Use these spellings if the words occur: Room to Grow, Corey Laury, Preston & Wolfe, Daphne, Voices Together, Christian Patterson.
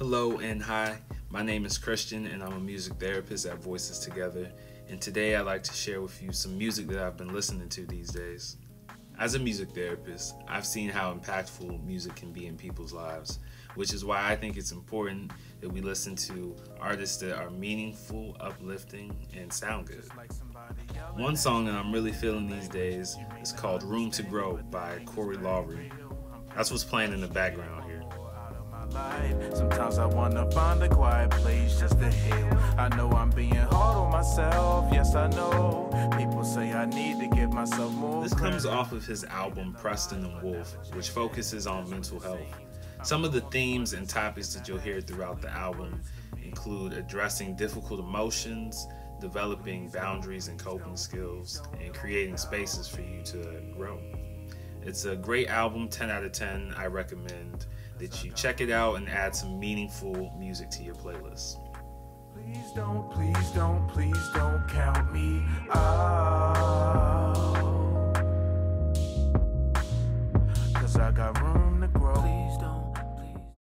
Hello and hi, my name is Christian and I'm a music therapist at Voices Together, and today I'd like to share with you some music that I've been listening to these days. As a music therapist, I've seen how impactful music can be in people's lives, which is why I think it's important that we listen to artists that are meaningful, uplifting, and sound good. One song that I'm really feeling these days is called Room to Grow by Corey Laury. That's what's playing in the background here. Sometimes I want to find a quiet place just to heal. I know I'm being hard on myself, yes I know. People say I need to give myself more. This comes off of his album Preston and Wolf, which focuses on mental health. Some of the themes and topics that you'll hear throughout the album include addressing difficult emotions, developing boundaries and coping skills, and creating spaces for you to grow. It's a great album, 10 out of 10. I recommend that you check it out and add some meaningful music to your playlist. Please don't count me out.